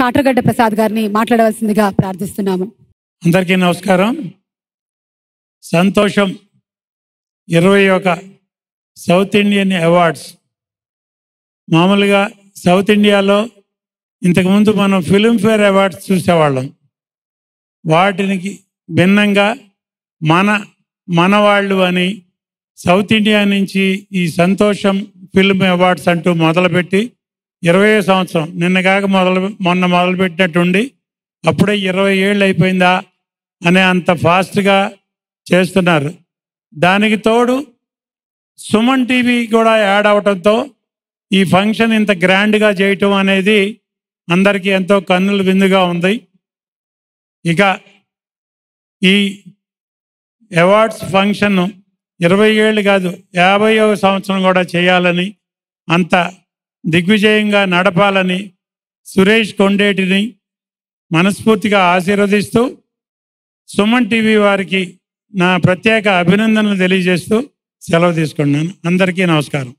కాట్రగడ్డ ప్రసాద్ గారిని మాట్లాడవలసిందిగా ప్రార్థిస్తున్నాము. అందరికీ నమస్కారం. Santosham 21 south Indian awards. మామూలుగా సౌత్ ఇండియాలో ఇంతకుముందు మనం ఫిల్మ్ఫేర్ అవార్డ్స్ చూసేవాళ్ళం. వాటికి భిన్నంగా మన వాళ్ళు అని సౌత్ ఇండియా నుంచి ఈ సంతోషం ఫిల్మ్ అవార్డ్స్ అంటూ మొదలుపెట్టి 20వ సంవత్సరం నిన్నగాక మొదలుపెట్టినట్టుండి అప్పుడే 20 ఏళ్ళు అయిపోయిందా అనే అంత ఫాస్ట్గా చేస్తున్నారు. దానికి తోడు సుమన్ టీవీ కూడా యాడ్ అవటంతో ఈ ఫంక్షన్ ఇంత గ్రాండ్గా చేయటం అనేది అందరికీ ఎంతో కన్నుల విందుగా ఉంది. ఇక ఈ అవార్డ్స్ ఫంక్షన్ను 20 ఏళ్ళు కాదు 50వ సంవత్సరం కూడా చేయాలని, అంత దిగ్విజయంగా నడపాలని సురేష్ కొండేటిని మనస్ఫూర్తిగా ఆశీర్వదిస్తూ సుమన్ టీవీ వారికి నా ప్రత్యేక అభినందనలు తెలియజేస్తూ సెలవు తీసుకున్నాను. అందరికీ నమస్కారం.